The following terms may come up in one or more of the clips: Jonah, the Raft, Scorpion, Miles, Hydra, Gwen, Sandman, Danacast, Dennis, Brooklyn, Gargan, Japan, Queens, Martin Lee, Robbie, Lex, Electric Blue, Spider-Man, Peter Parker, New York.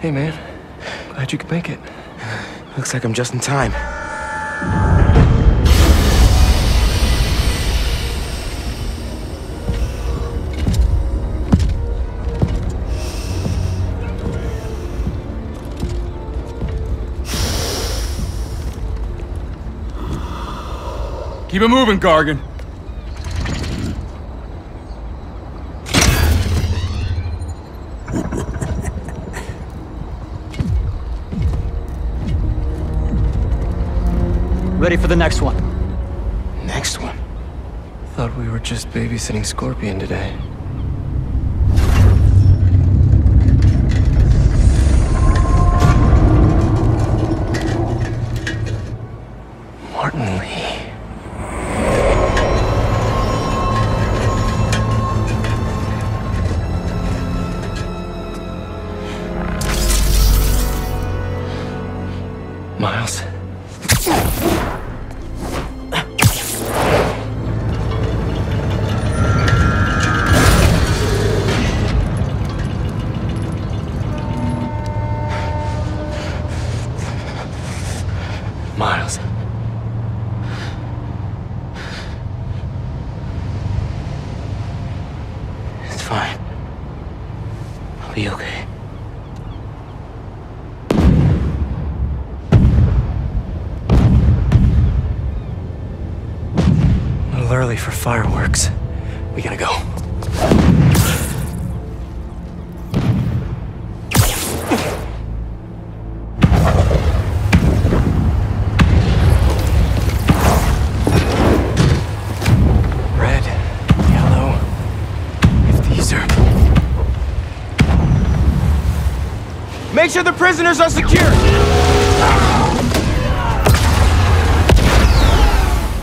Hey, man. Glad you could make it. Looks like I'm just in time. Keep it moving, Gargan. Ready for the next one. Next one? Thought we were just babysitting Scorpion today. Martin Lee. Miles. Miles. It's fine. I'll be okay. Early for fireworks. We gotta go. Red, yellow, if these are... Make sure the prisoners are secure!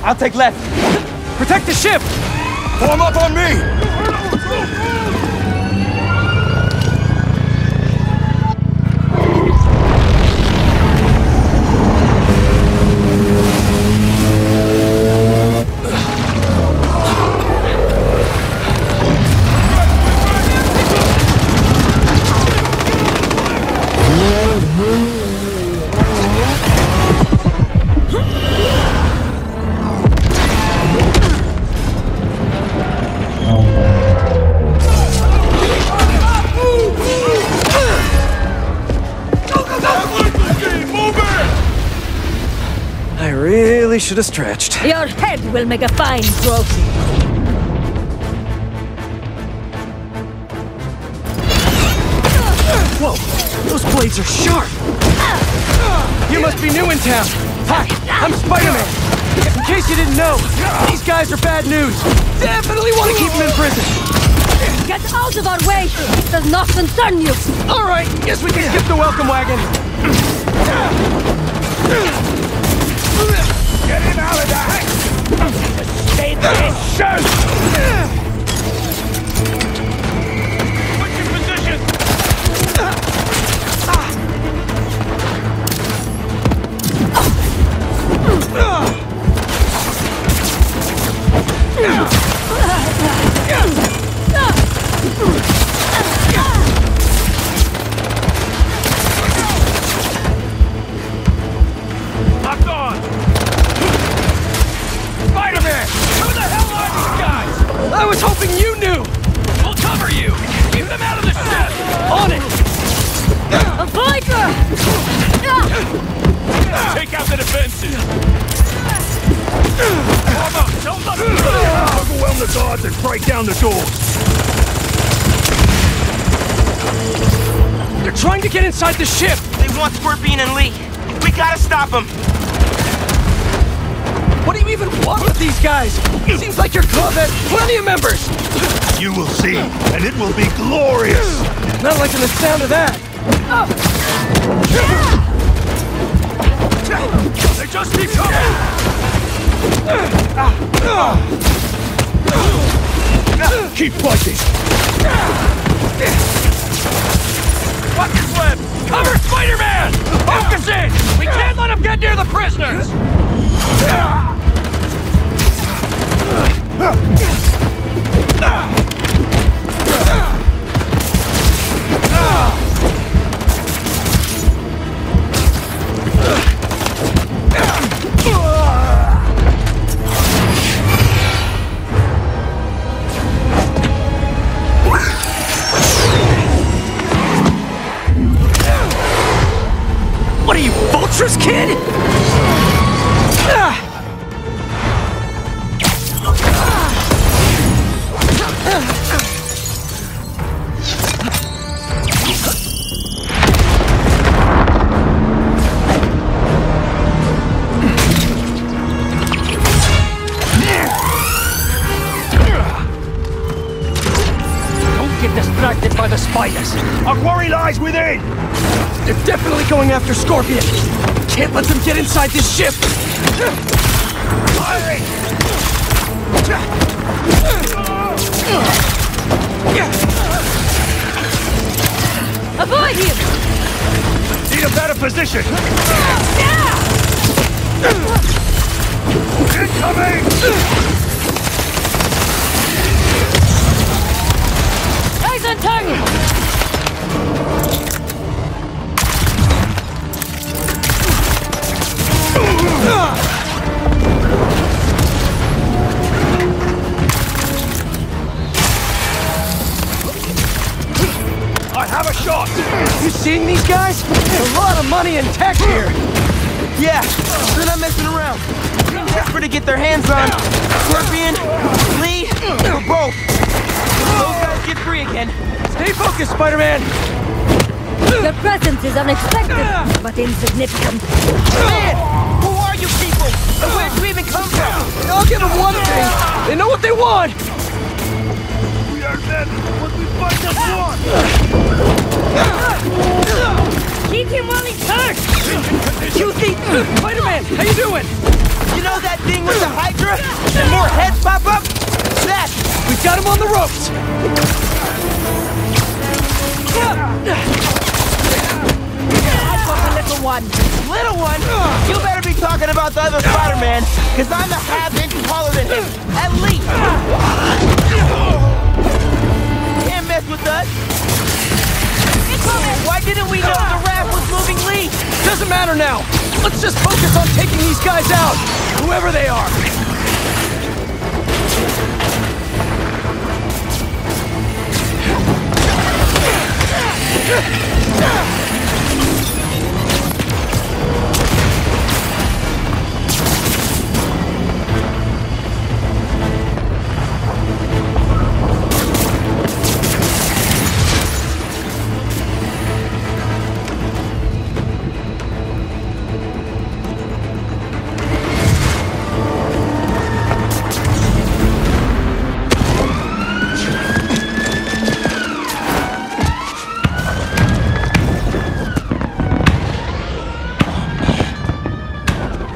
I'll take left. Protect the ship! Form up on me! Should have stretched. Your head will make a fine trophy. Whoa, those blades are sharp. You must be new in town. Hi, I'm Spider-Man. In case you didn't know, these guys are bad news. Definitely want to keep them in prison. Get out of our way. It does not concern you. All right, guess we can skip the welcome wagon. Get him out of the house! Stay there! Shoot! Put your position! Locked on! Spider-Man! Who the hell are these guys? I was hoping you knew! We'll cover you! Keep them out of the ship! On it! Avoid them! Take out the defenses! Come on! Don't let them go! Overwhelm the guards and break down the doors! They're trying to get inside the ship! They want Scorpion and Lee! We gotta stop them! What do you even want with these guys? It seems like your club has plenty of members. You will see, and it will be glorious. Not liking the sound of that. They just keep coming. Keep fighting. Watch your slip. Cover Spider-Man! Focus in! We can't let him get near the prisoners! monstrous kid! By the spiders. Our quarry lies within! They're definitely going after Scorpion! Can't let them get inside this ship! Avoid him! Need a better position! Incoming! On target. I have a shot. You seeing these guys? There's a lot of money in tech here. Yeah, they're not messing around. Desperate to get their hands on Scorpion, Lee, or both. Those guys get free again. Stay focused, Spider-Man! Your presence is unexpected, but insignificant. Man! Who are you people? And where do we even come from? I'll give them one thing. They know what they want! We are men, what we fight us want! Keep him while he's hurt! QC! Spider-Man, how you doing? You know that thing with the Hydra? And more heads pop up? That! We've got him on the ropes! That's the little one! Little one? You better be talking about the other Spider-Man, because I'm a half-inch taller than him, at least! Can't mess with us! Why didn't we know the raft was moving Lee? Doesn't matter now! Let's just focus on taking these guys out, whoever they are!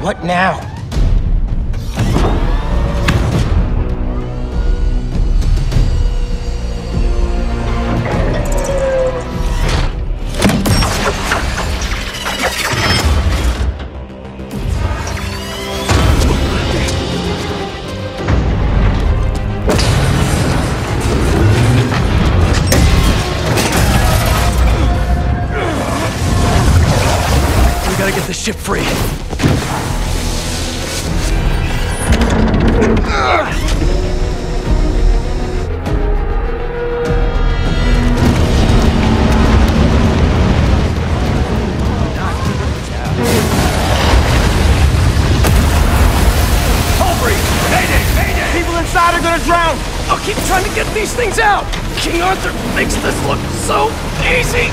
What now? We gotta get the ship free. These things out! King Arthur makes this look so easy!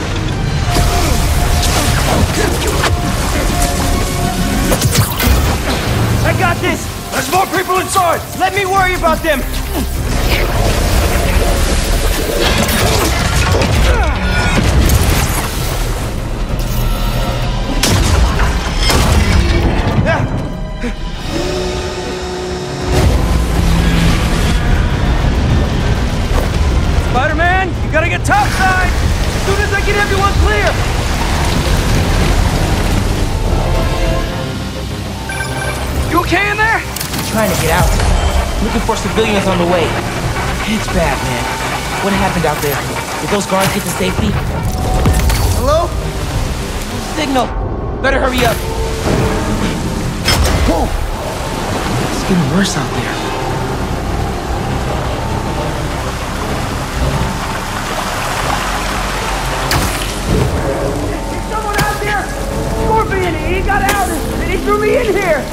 I got this! There's more people inside! Let me worry about them! Topside! As soon as I get everyone clear! You okay in there? I'm trying to get out. Looking for civilians on the way. It's bad, man. What happened out there? Did those guards get to safety? Hello? Signal. Better hurry up. Whoa! It's getting worse out there. He got got out and he threw me in here!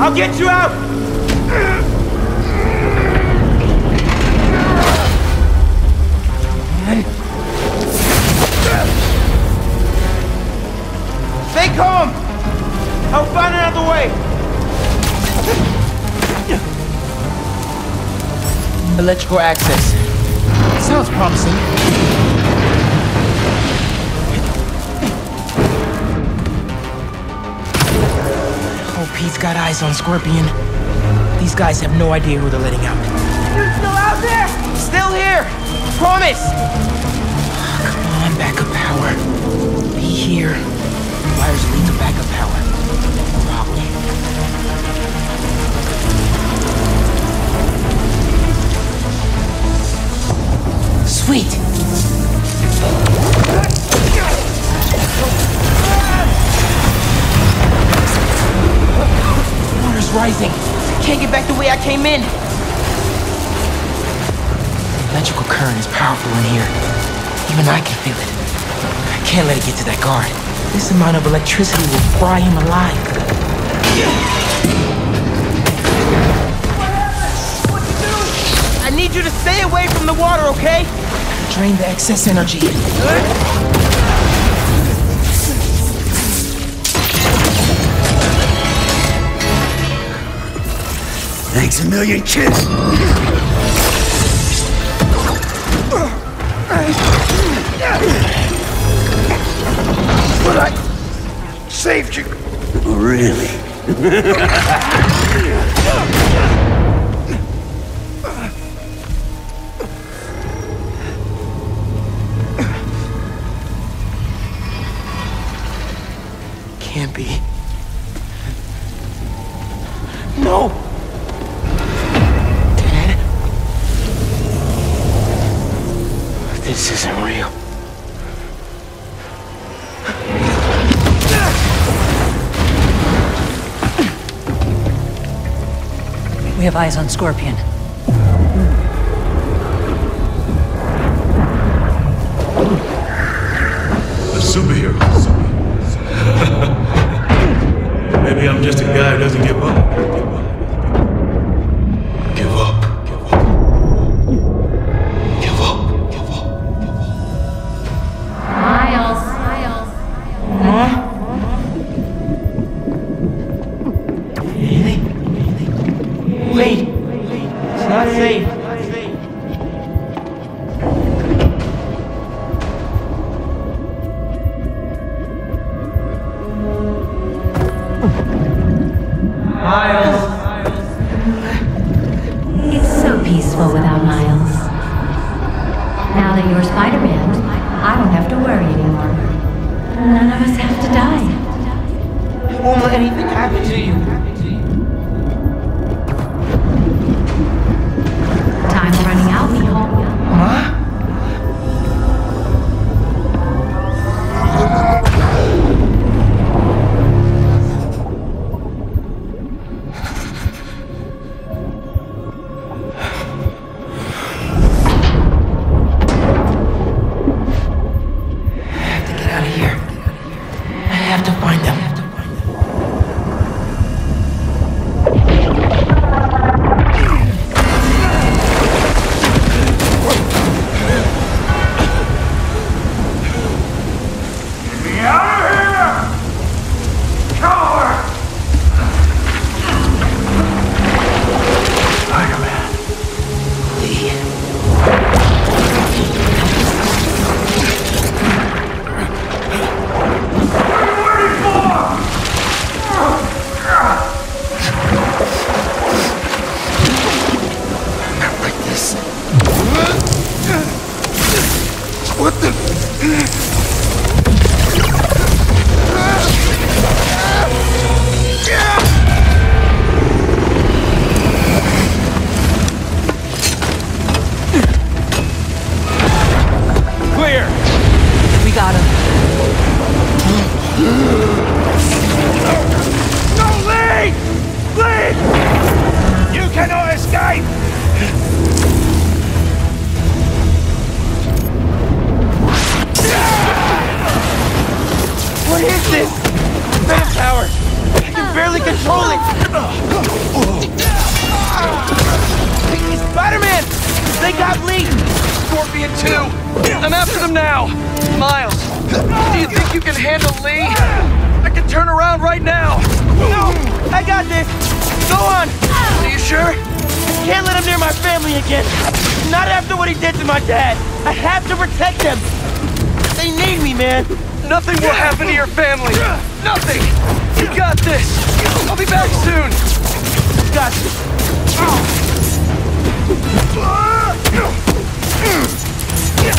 I'll get you out! Stay calm! I'll find another way! Electrical access. Sounds promising. Pete's got eyes on Scorpion. These guys have no idea who they're letting out. You're still out there? Still here! Promise! Oh, come on, backup power. Be here. Wires lead to backup power. Robbie. Sweet! Rising. Can't get back the way I came in. The electrical current is powerful in here. Even I can feel it. I can't let it get to that guard. This amount of electricity will fry him alive. What happened? What'd you do? I need you to stay away from the water, okay? Drain the excess energy. Thanks a million, kid! But I saved you! Oh, really? Can't be. No! This isn't real. We have eyes on Scorpion. A superhero. Maybe I'm just a guy who doesn't give up. Scorpion too! I'm after them now! Miles, do you think you can handle Lee? I can turn around right now! No! I got this! Go on! Are you sure? I can't let him near my family again! Not after what he did to my dad! I have to protect them! They need me, man! Nothing will happen to your family! Nothing! You got this! I'll be back soon! Got you! Get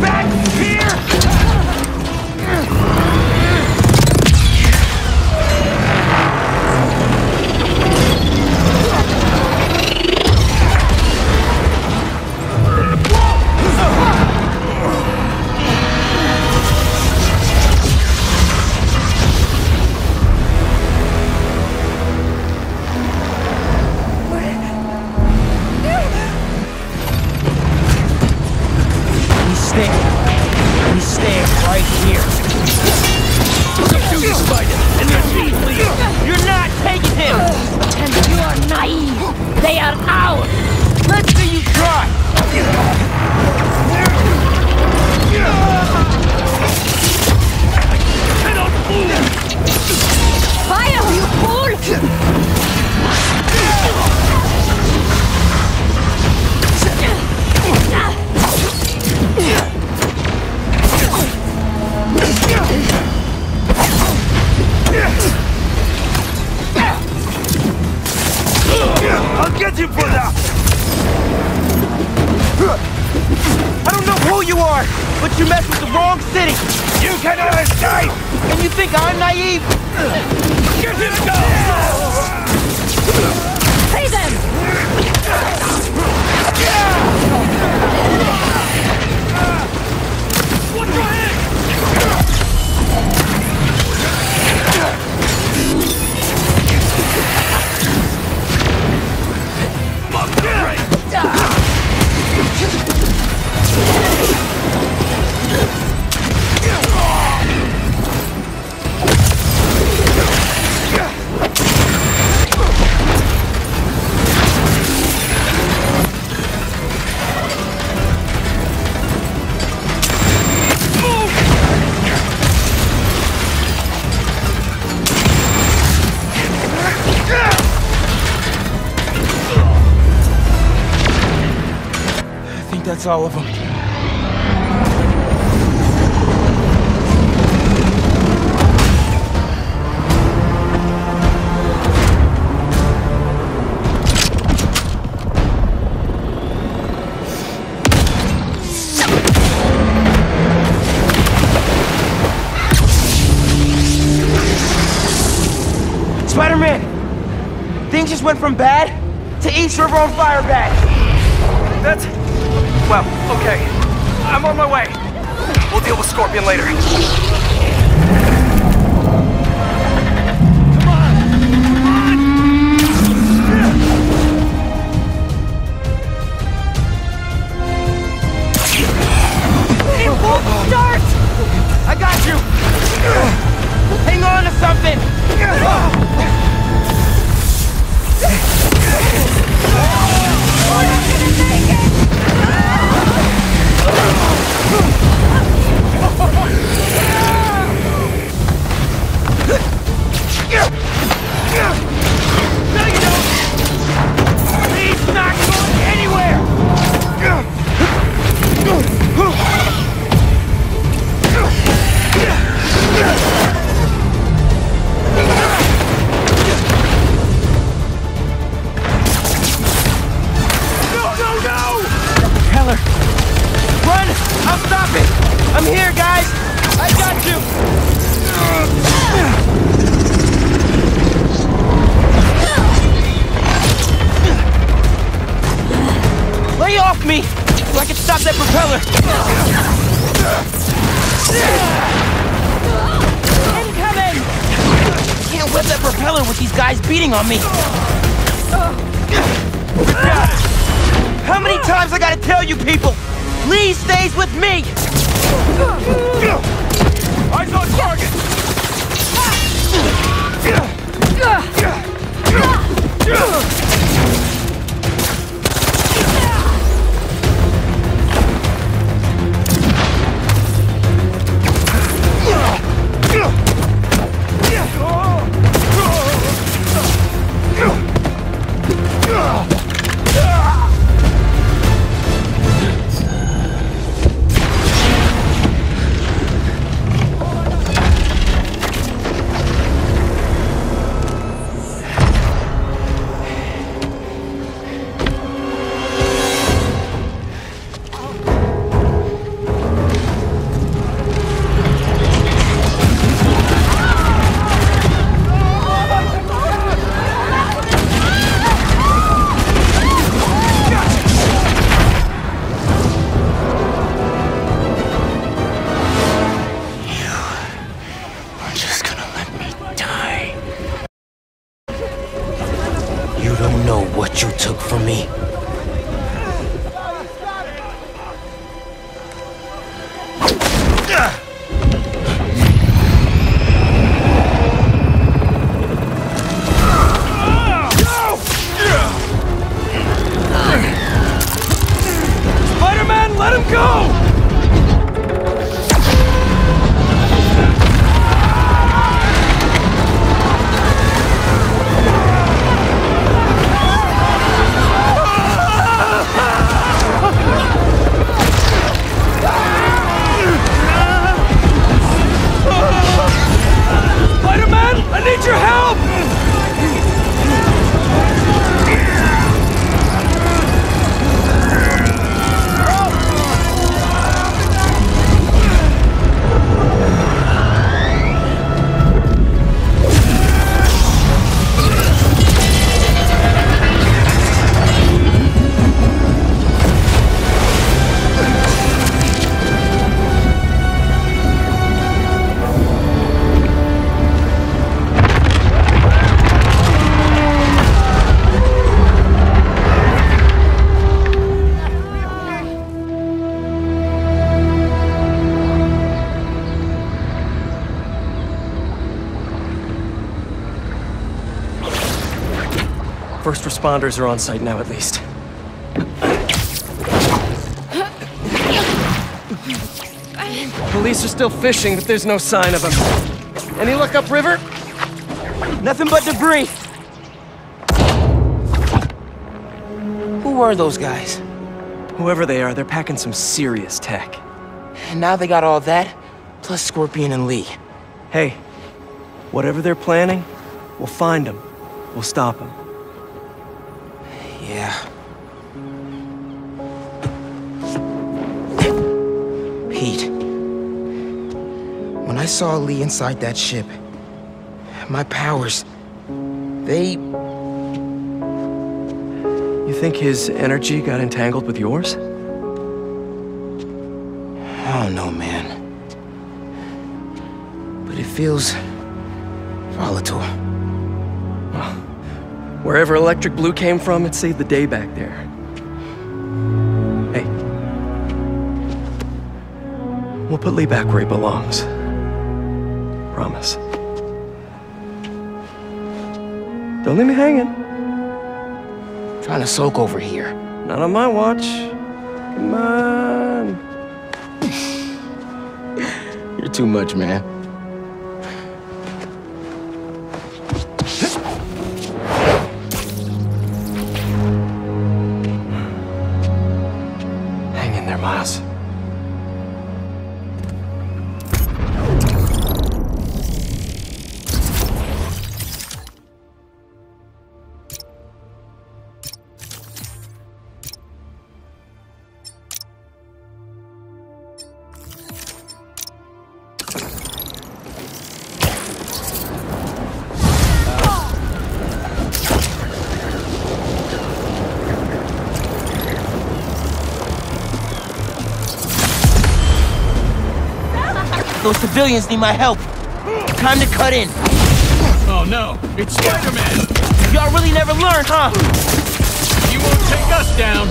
back here! All of them. Spider-Man! Things just went from bad to each river on fire bad. That's... well, okay. I'm on my way. We'll deal with Scorpion later. Come on! Come on! It won't start! I got you! Hang on to something! On me. How many times I gotta tell you people? Lee stays with me! Eyes on target! First responders are on site now, at least. Police are still fishing, but there's no sign of them. Any luck upriver? Nothing but debris. Who were those guys? Whoever they are, they're packing some serious tech. And now they got all that, plus Scorpion and Lee. Hey, whatever they're planning, we'll find them. We'll stop them. Yeah. Pete, when I saw Lee inside that ship, my powers, they... You think his energy got entangled with yours? I don't know, man. But it feels volatile. Wherever Electric Blue came from, it saved the day back there. Hey. We'll put Lee back where he belongs. Promise. Don't leave me hanging. I'm trying to soak over here. Not on my watch. Come on. You're too much, man. Those civilians need my help. Time to cut in. Oh no, it's Spider-Man! Y'all really never learn, huh? You won't take us down.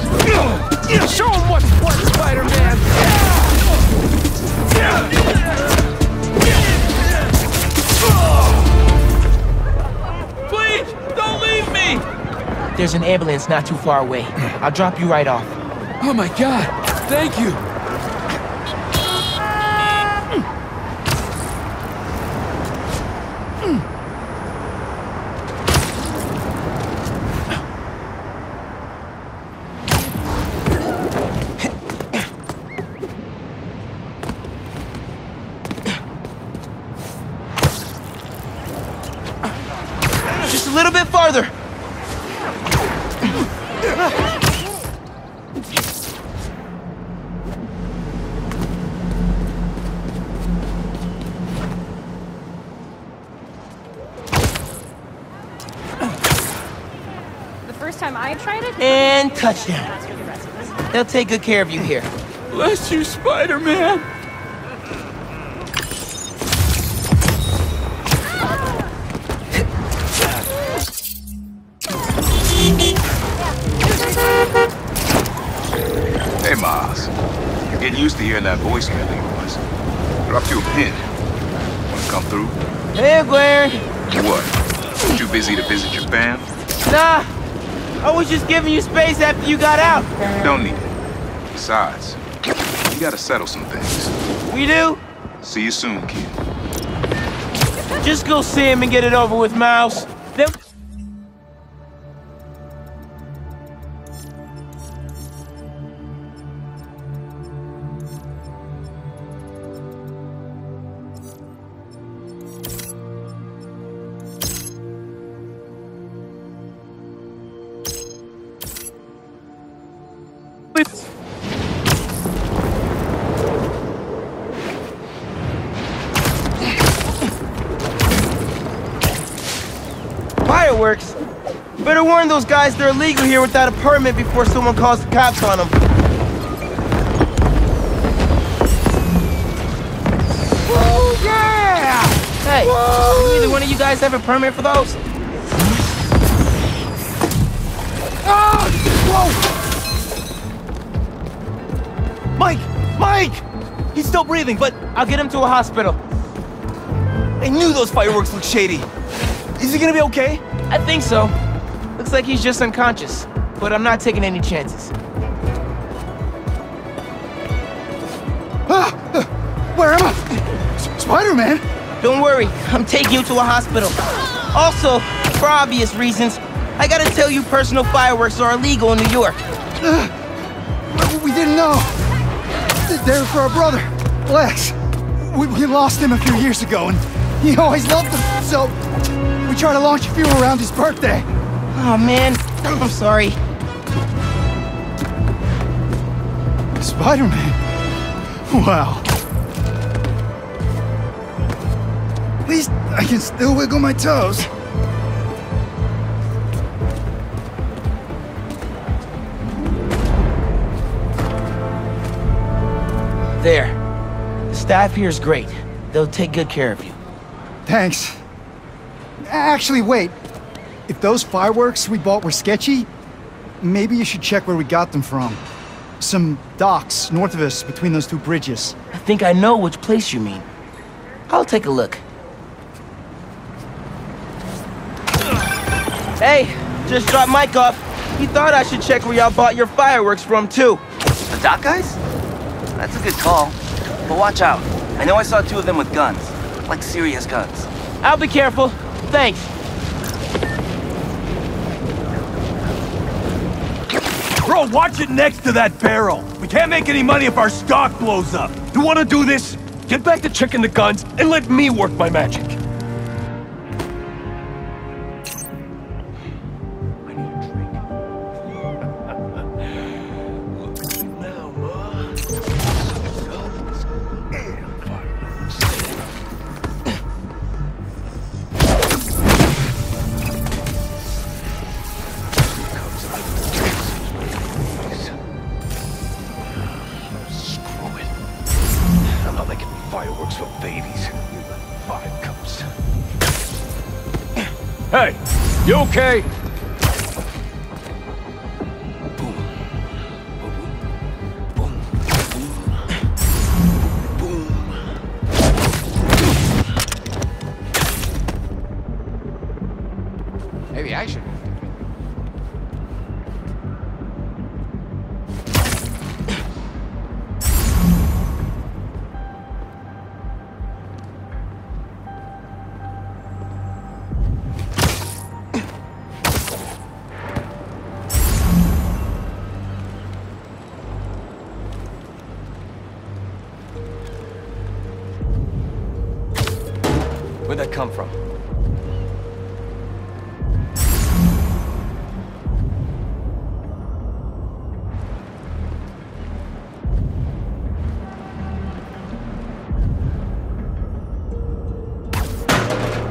Show them what's what, Spider-Man! there's an ambulance not too far away. I'll drop you right off. Oh my God, thank you! And touchdown. They'll take good care of you here. Bless you, Spider-Man. Hey, Miles. You get used to hearing that voicemail of yours. Dropped you a pin. Wanna come through? Hey, Gwen. What? Too busy to visit Japan? Nah. I was just giving you space after you got out. Don't need it. Besides, we gotta settle some things. We do? See you soon, kid. Just go see him and get it over with, Miles. Then... Fireworks? Better warn those guys they're illegal here without a permit before someone calls the cops on them. Whoa, yeah! Hey, do either one of you guys have a permit for those? Ah! Whoa! Mike! Mike! He's still breathing, but I'll get him to a hospital. I knew those fireworks looked shady. Is he gonna be okay? I think so. Looks like he's just unconscious, but I'm not taking any chances. Where am I? Spider-Man! Don't worry, I'm taking you to a hospital. Also, for obvious reasons, I gotta tell you personal fireworks are illegal in New York. We didn't know. They were for our brother, Lex. We lost him a few years ago, and he always loved them, so we tried to launch a few around his birthday. Oh, man. I'm sorry. Spider-Man? Wow. At least I can still wiggle my toes. There. The staff here is great. They'll take good care of you. Thanks. Actually, wait. If those fireworks we bought were sketchy, maybe you should check where we got them from. Some docks north of us between those two bridges. I think I know which place you mean. I'll take a look. Hey, just dropped Mike off. He thought I should check where y'all bought your fireworks from, too. The dock guys? That's a good call, but watch out. I know I saw two of them with guns, like serious guns. I'll be careful. Thanks. Bro, watch it next to that barrel. We can't make any money if our stock blows up. You want to do this? Get back to checking the guns and let me work my magic. Okay. Maybe I should. Where'd that come from?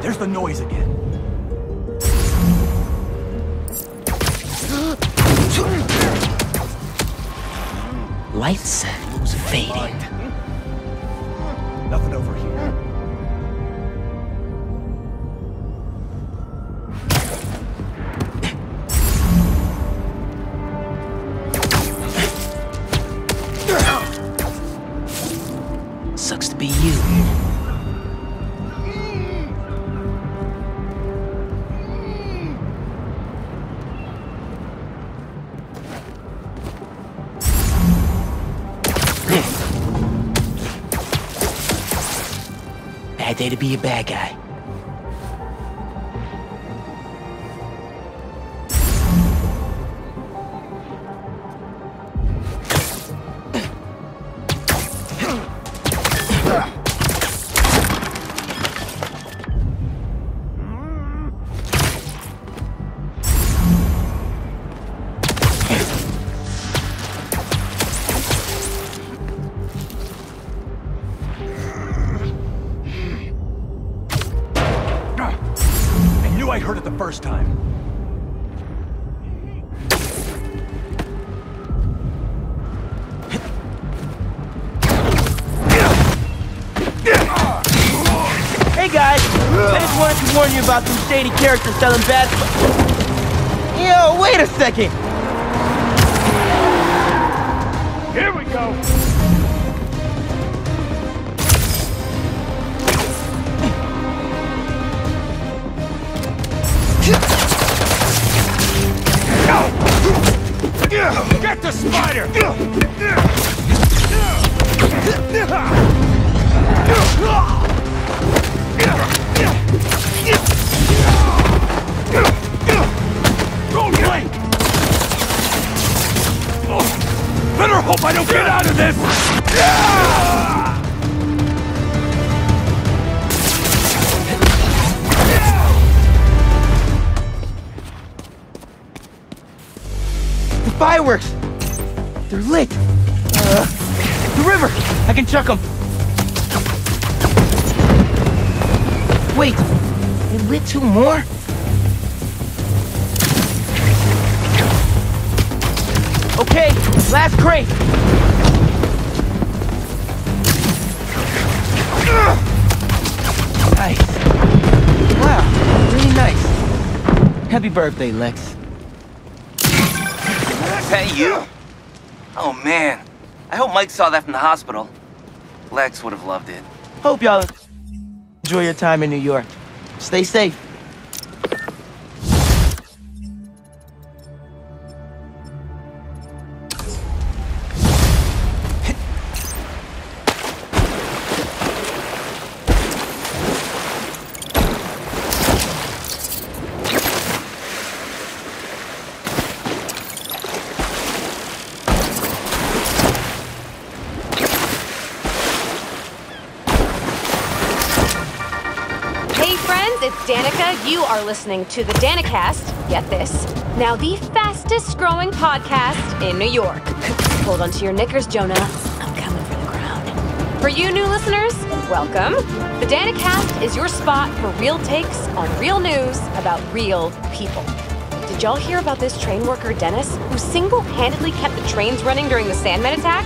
There's the noise again. Lights fading. Nothing over here. Day to be a bad guy. About some shady characters selling bad. Yo, wait a second! Here we go! Get the spider! Don't blink! Oh, better hope I don't get out of this! The fireworks! They're lit! The river! I can chuck them! Wait! They lit two more? Okay, last crate! Nice. Wow, really nice. Happy birthday, Lex. Is that you? Oh man, I hope Mike saw that from the hospital. Lex would have loved it. Hope y'all enjoy your time in New York. Stay safe. You are listening to the Danacast, get this, now the fastest growing podcast in New York. Hold on to your knickers, Jonah. I'm coming for the crown. For you new listeners, welcome. The Danacast is your spot for real takes on real news about real people. Did y'all hear about this train worker, Dennis, who single-handedly kept the trains running during the Sandman attack?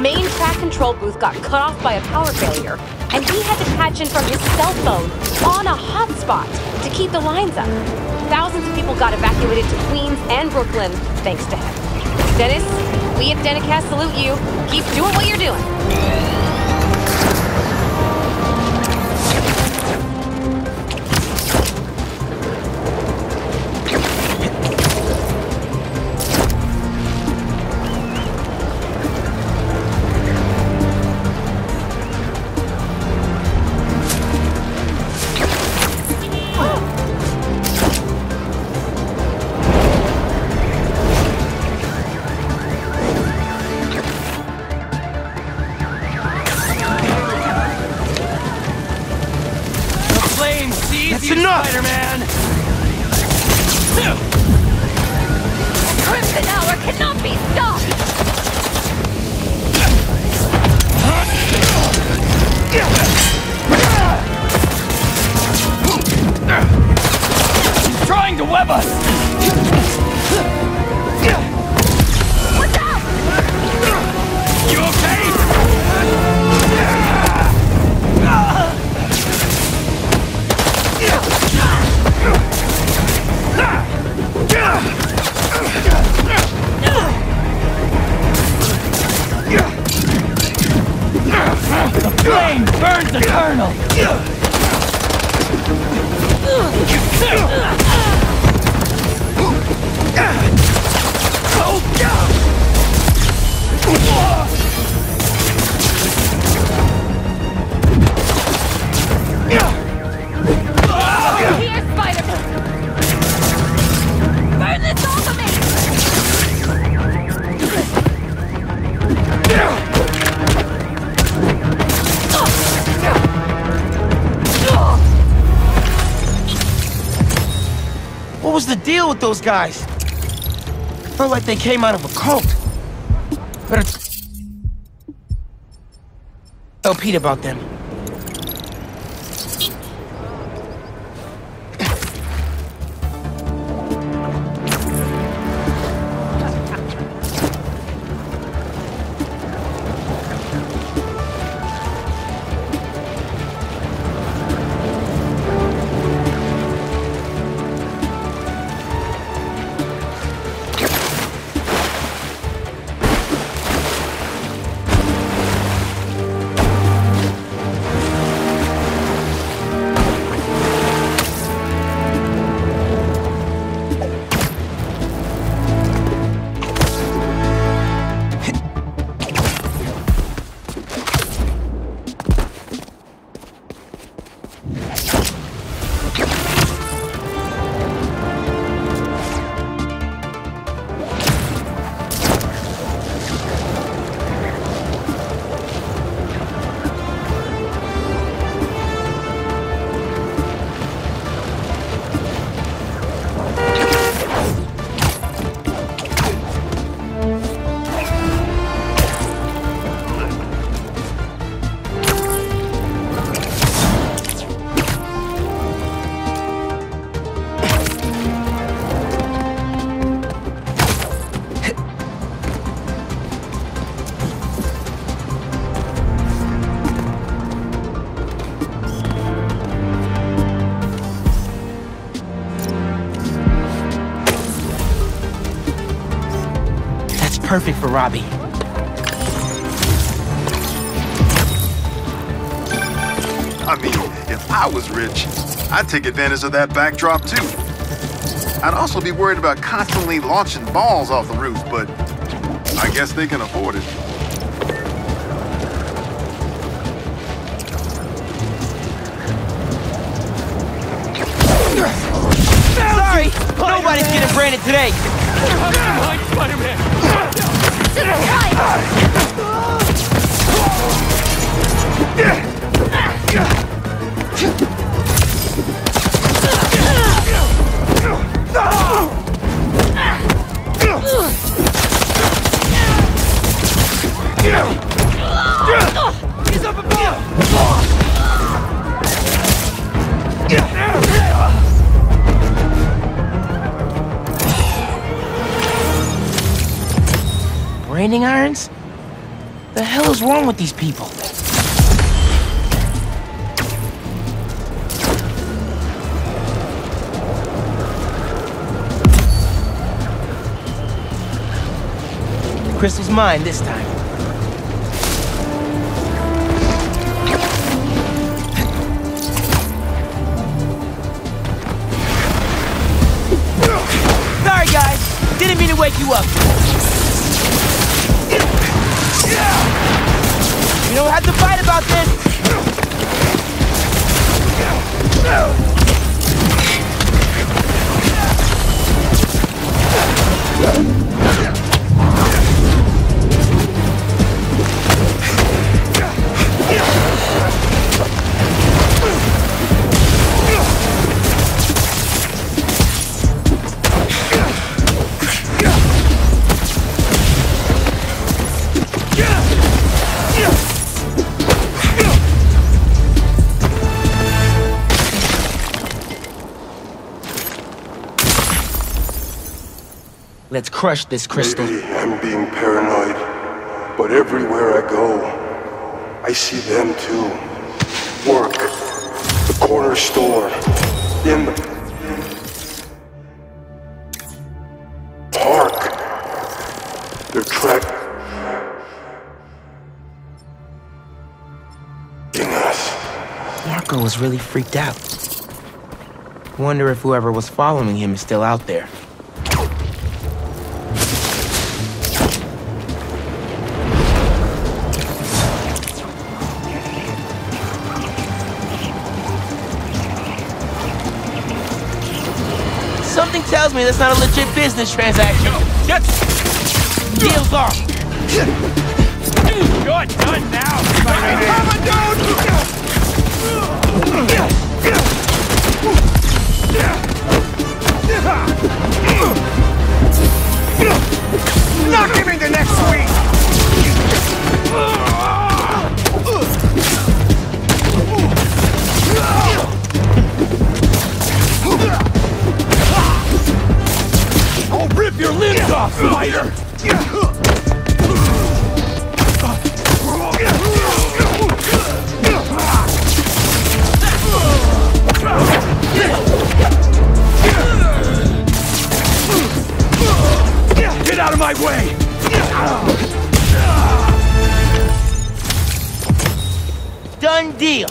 Main track control booth got cut off by a power failure, and he had to patch in from his cell phone on a hotspot to keep the lines up. Thousands of people got evacuated to Queens and Brooklyn, thanks to him. Dennis, we at Danacast salute you. Keep doing what you're doing. Spider-Man! The Crimson Hour cannot be stopped! He's trying to web us! What's up? You okay? The flame burns eternal! Here, Spider-Man! Burn this off of me! What was the deal with those guys? Felt like they came out of a cult. Better tell Pete about them. Perfect for Robbie. I mean, if I was rich, I'd take advantage of that backdrop too. I'd also be worried about constantly launching balls off the roof, but I guess they can afford it. Sorry, nobody's getting branded today. Spider-Man. He's up above! Branding irons? The hell is wrong with these people? The crystal's mine this time. Sorry guys, didn't mean to wake you up. You don't have to fight about this! Let's crush this crystal. Maybe I'm being paranoid, but everywhere I go, I see them too. Work, the corner store, in the park. They're tracking us. Marco was really freaked out. Wonder if whoever was following him is still out there. Something tells me that's not a legit business transaction. Deal's off. You're done now. Not giving the next week. I'll rip your limbs off, spider! Get out of my way! Done deal!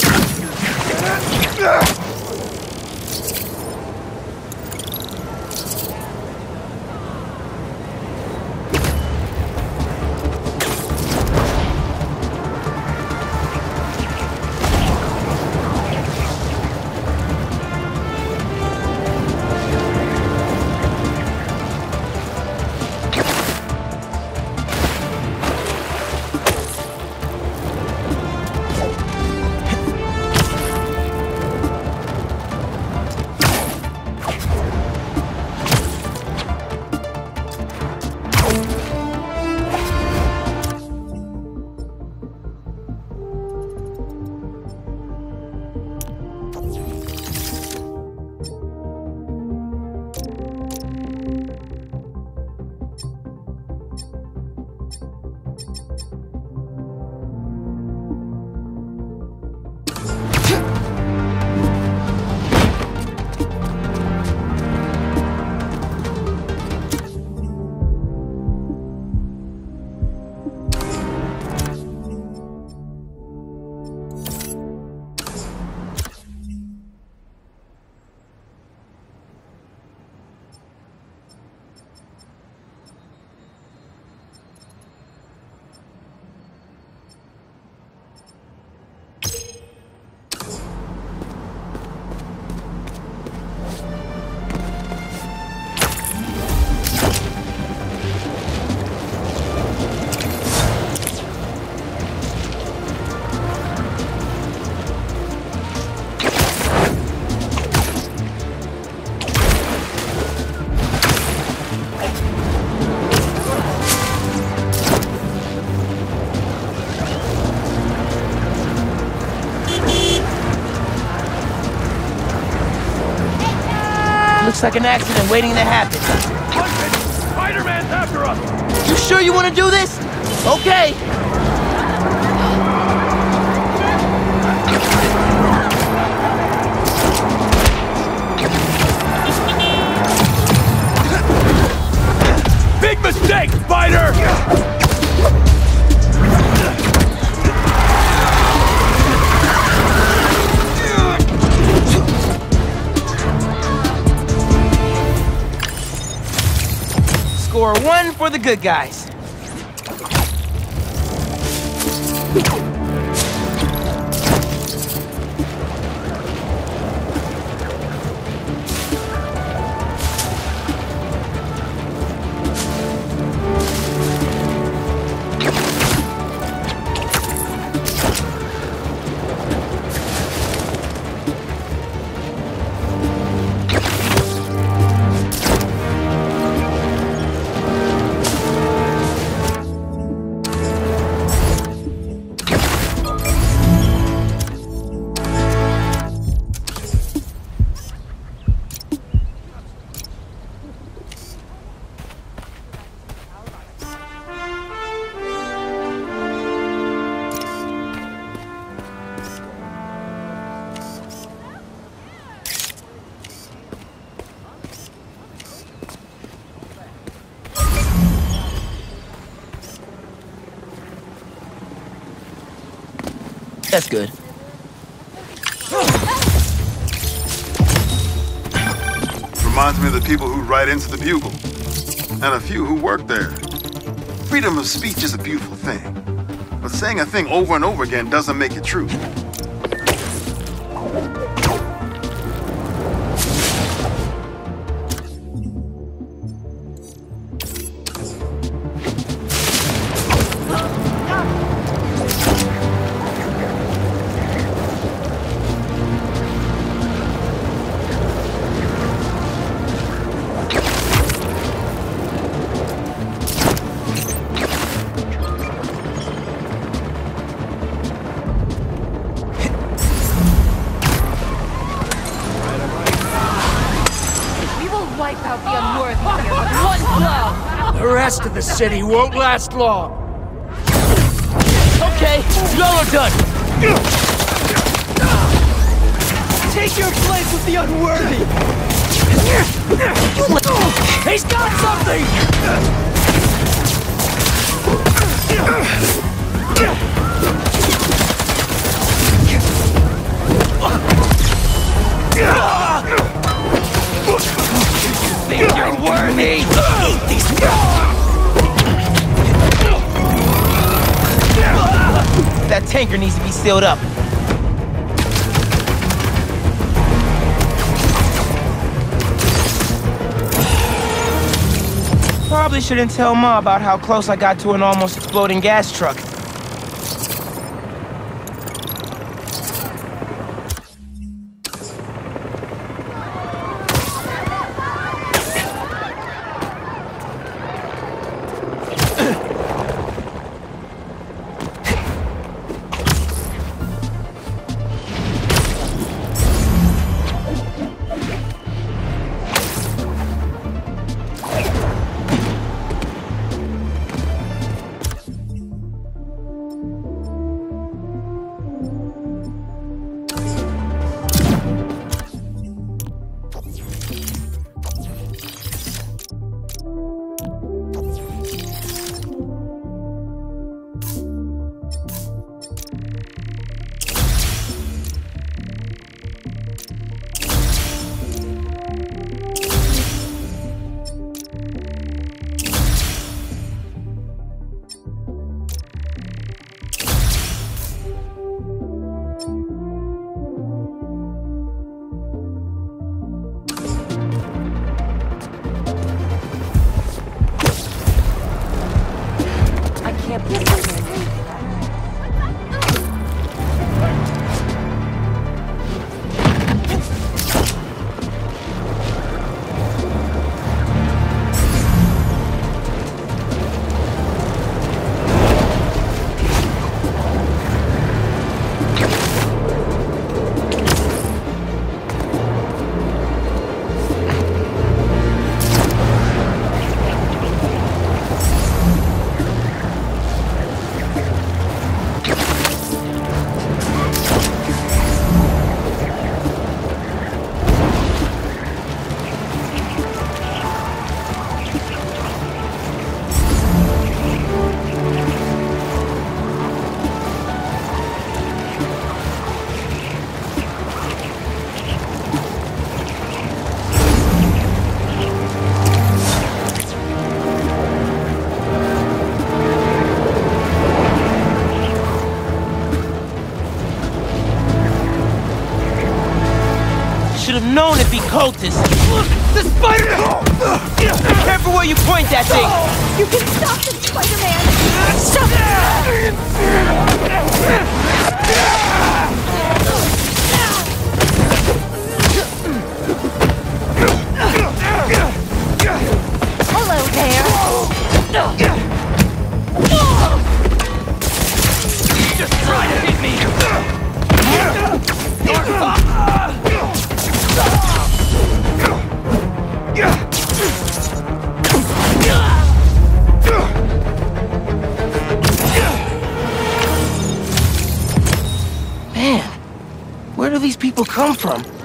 Looks like an accident waiting to happen. Spider-Man's after us! You sure you want to do this? Okay! Big mistake, Spider! Score one for the good guys. That's good. Reminds me of the people who write into the Bugle, and a few who work there. Freedom of speech is a beautiful thing, but saying a thing over and over again doesn't make it true. The city won't last long. Okay, y'all are done. Take your place with the unworthy. He's got something. You think you're worthy? Eat these. That tanker needs to be sealed up. Probably shouldn't tell Ma about how close I got to an almost exploding gas truck. Known to be cultists. The Spider-Man! Be careful where you point that thing! You can stop the Spider-Man! Stop it! Hello there! Just try to hit me! You're fucked! Man, where do these people come from?